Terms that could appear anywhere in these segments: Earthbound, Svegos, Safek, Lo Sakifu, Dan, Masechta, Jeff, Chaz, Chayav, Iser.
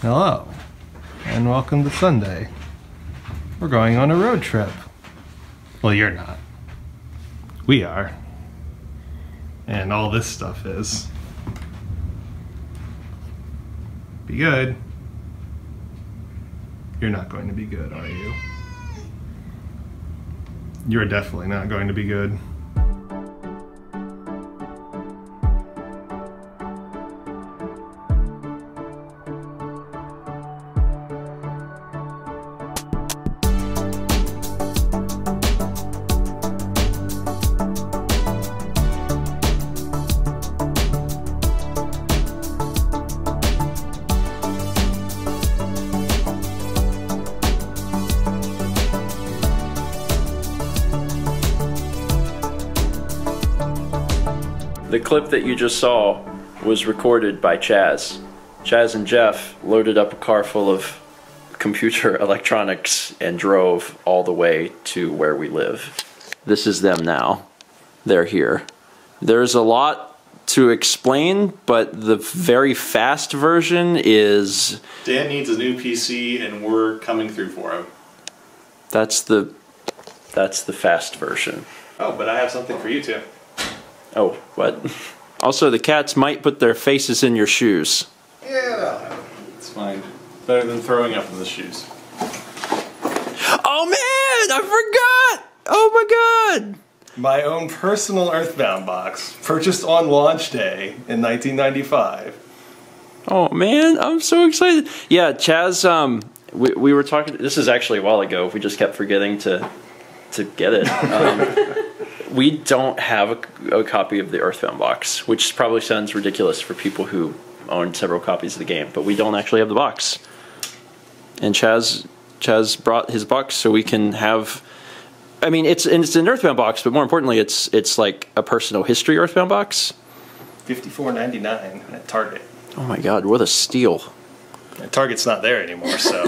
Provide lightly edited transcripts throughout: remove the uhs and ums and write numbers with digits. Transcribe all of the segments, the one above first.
Hello, and welcome to Sunday. We're going on a road trip. Well, you're not. We are. And all this stuff is. Be good. You're not going to be good, are you? You're definitely not going to be good. The clip that you just saw was recorded by Chaz. Chaz and Jeff loaded up a car full of computer electronics and drove all the way to where we live. This is them now. They're here. There's a lot to explain, but the very fast version is... Dan needs a new PC and we're coming through for him. That's the fast version. Oh, but I have something for you too. Oh, what? Also, the cats might put their faces in your shoes. Yeah, it's fine. Better than throwing up in the shoes. Oh man, I forgot! Oh my god! My own personal Earthbound box, purchased on launch day in 1995. Oh man, I'm so excited. Yeah, Chaz, we were talking, this is actually a while ago, we just kept forgetting to get it. We don't have a copy of the Earthbound box, which probably sounds ridiculous for people who own several copies of the game, but we don't actually have the box. And Chaz brought his box so we can have... I mean, it's an Earthbound box, but more importantly, it's like a personal history Earthbound box. $54.99 at Target. Oh my god, what a steal. And Target's not there anymore, so...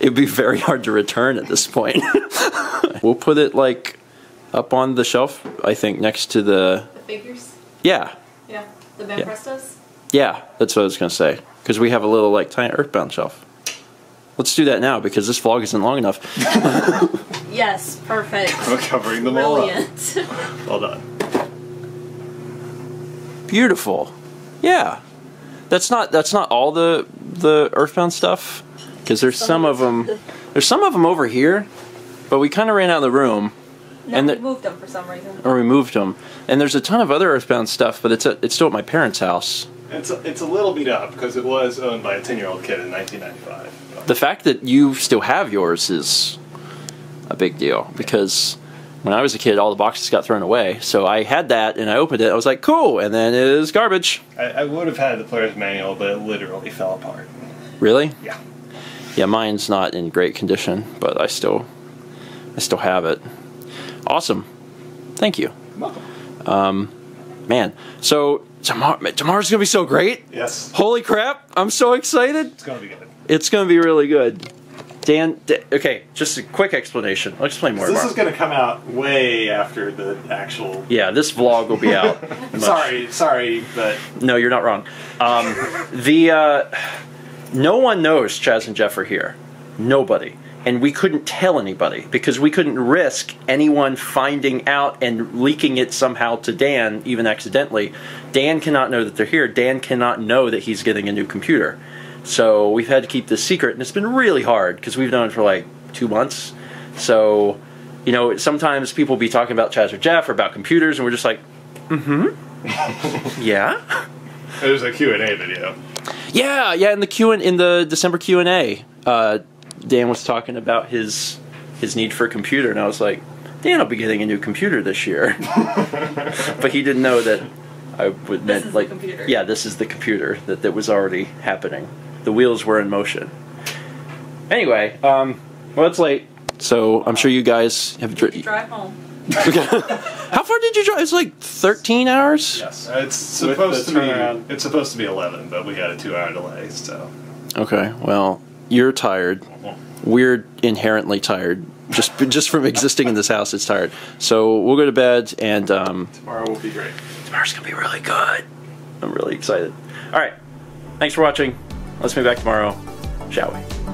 It'd be very hard to return at this point. We'll put it like up on the shelf, I think, next to the... The figures? Yeah. Yeah. The Van Prestos? Yeah, that's what I was going to say. Because we have a little like tiny Earthbound shelf. Let's do that now because this vlog isn't long enough. Yes, perfect. We're covering them all up. Well done. Beautiful. Yeah. That's not all the Earthbound stuff. Because there's some of them... There's some of them over here. But we kind of ran out of the room. No, and we moved them for some reason. Or we moved them. And there's a ton of other Earthbound stuff, but it's still at my parents' house. It's a little beat up, because it was owned by a 10-year-old kid in 1995. The fact that you still have yours is a big deal, because when I was a kid, all the boxes got thrown away. So I had that, and I opened it, I was like, cool, and then it is garbage. I would have had the player's manual, but it literally fell apart. Really? Yeah. Yeah, mine's not in great condition, but I still have it. Awesome. Thank you. You're welcome. Man, so tomorrow's going to be so great. Yes. Holy crap. I'm so excited. It's going to be good. It's going to be really good. Dan, okay, just a quick explanation. I'll explain more about it. This is going to come out way after the actual... Yeah, this vlog will be out. sorry, but... No, you're not wrong. No one knows Chaz and Jeff are here. Nobody. And we couldn't tell anybody because we couldn't risk anyone finding out and leaking it somehow to Dan, even accidentally. Dan cannot know that they're here. Dan cannot know that he's getting a new computer. So we've had to keep this secret, and it's been really hard because we've known it for like 2 months. So, you know, sometimes people be talking about Chaz or Jeff or about computers, and we're just like, mm-hmm, yeah. There's a Q&A video. Yeah, in the December Q&A. Dan was talking about his need for a computer, and I was like, Dan will be getting a new computer this year. But he didn't know that I would meant like, yeah, this is the computer that was already happening. The wheels were in motion. Anyway, well, it's late, so I'm sure you guys have drive home. How far did you drive? It's like 13 hours. Yes, it's supposed to be. It's supposed to be 11, but we had a 2-hour delay. So. Okay. Well. You're tired. We're inherently tired. Just from existing in this house, it's tired. So we'll go to bed, and tomorrow will be great. Tomorrow's gonna be really good. I'm really excited. All right. Thanks for watching. Let's meet back tomorrow, shall we?